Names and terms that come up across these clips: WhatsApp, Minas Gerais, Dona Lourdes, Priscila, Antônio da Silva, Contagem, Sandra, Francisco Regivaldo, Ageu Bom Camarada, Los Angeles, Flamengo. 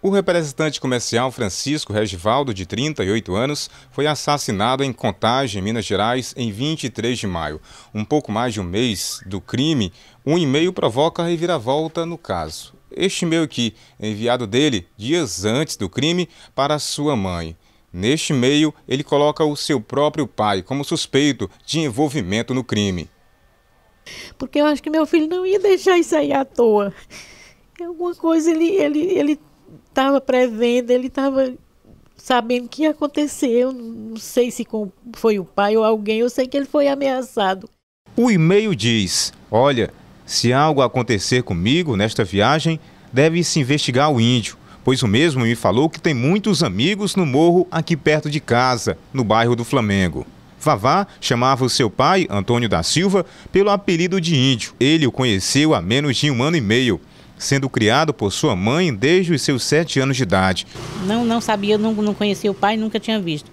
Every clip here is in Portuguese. O representante comercial Francisco Regivaldo, de 38 anos, foi assassinado em Contagem, Minas Gerais, em 23 de maio. Um pouco mais de um mês do crime, um e-mail provoca reviravolta no caso. Este e-mail aqui, enviado dele dias antes do crime para sua mãe. Neste e-mail, ele coloca o seu próprio pai como suspeito de envolvimento no crime. Porque eu acho que meu filho não ia deixar isso aí à toa. Alguma coisa ele estava prevendo, ele estava sabendo o que ia acontecer. Eu não sei se foi o pai ou alguém, eu sei que ele foi ameaçado. O e-mail diz: olha, se algo acontecer comigo nesta viagem, deve-se investigar o índio, pois o mesmo me falou que tem muitos amigos no morro aqui perto de casa, no bairro do Flamengo. Vavá chamava o seu pai, Antônio da Silva, pelo apelido de índio. Ele o conheceu há menos de um ano e meio, sendo criado por sua mãe desde os seus 7 anos de idade. Não sabia, não conhecia o pai, nunca tinha visto.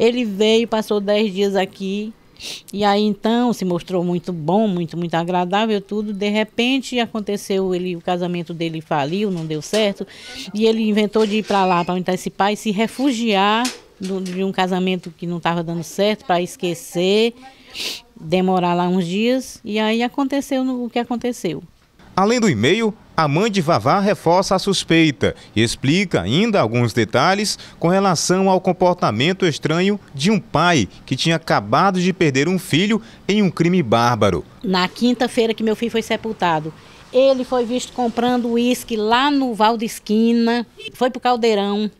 Ele veio, passou 10 dias aqui, e aí então se mostrou muito bom, muito agradável, tudo. De repente aconteceu, o casamento dele faliu, não deu certo, e ele inventou de ir para lá, para onde esse pai, se refugiar de um casamento que não estava dando certo, para esquecer, demorar lá uns dias, e aí aconteceu o que aconteceu. Além do e-mail, a mãe de Vavá reforça a suspeita e explica ainda alguns detalhes com relação ao comportamento estranho de um pai que tinha acabado de perder um filho em um crime bárbaro. Na quinta-feira que meu filho foi sepultado, ele foi visto comprando uísque lá no Val de Esquina, foi pro Caldeirão,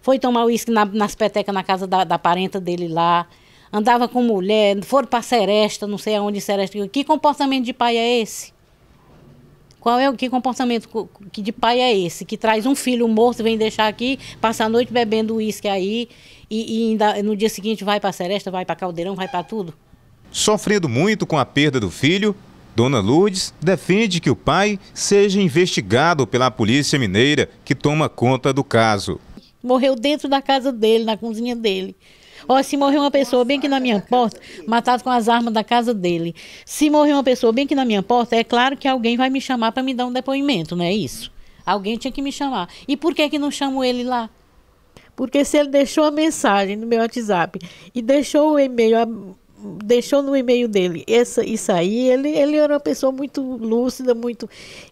foi tomar uísque nas petecas na casa da parenta dele lá, andava com mulher, foram pra Seresta, não sei aonde Seresta. Que comportamento de pai é esse? Qual é o comportamento de pai é esse? Que traz um filho morto, vem deixar aqui, passa a noite bebendo uísque aí e ainda, no dia seguinte vai para Seresta, vai para Caldeirão, vai para tudo. Sofrendo muito com a perda do filho, Dona Lourdes defende que o pai seja investigado pela polícia mineira, que toma conta do caso. Morreu dentro da casa dele, na cozinha dele. Ó, se morreu uma pessoa bem aqui na minha porta, matado com as armas da casa dele. Se morrer uma pessoa bem aqui na minha porta, é claro que alguém vai me chamar para me dar um depoimento, não é isso? Alguém tinha que me chamar. E por que não chamou ele lá? Porque se ele deixou a mensagem no meu WhatsApp e deixou o e-mail, deixou no e-mail dele isso aí, ele era uma pessoa muito lúcida,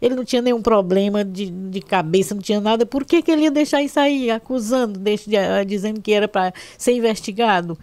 ele não tinha nenhum problema de cabeça, não tinha nada. Por que ele ia deixar isso aí, acusando, dizendo que era para ser investigado?